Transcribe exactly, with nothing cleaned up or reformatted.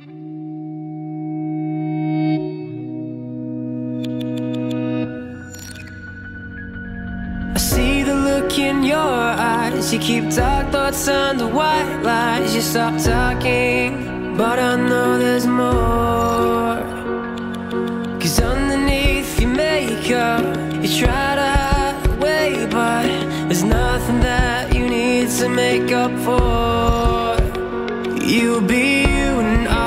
I see the look in your eyes. You keep dark thoughts under white lies. You stop talking, but I know there's more. Cause underneath your makeup, you try to hide away, but there's nothing that you need to make up for. You'll be you and I.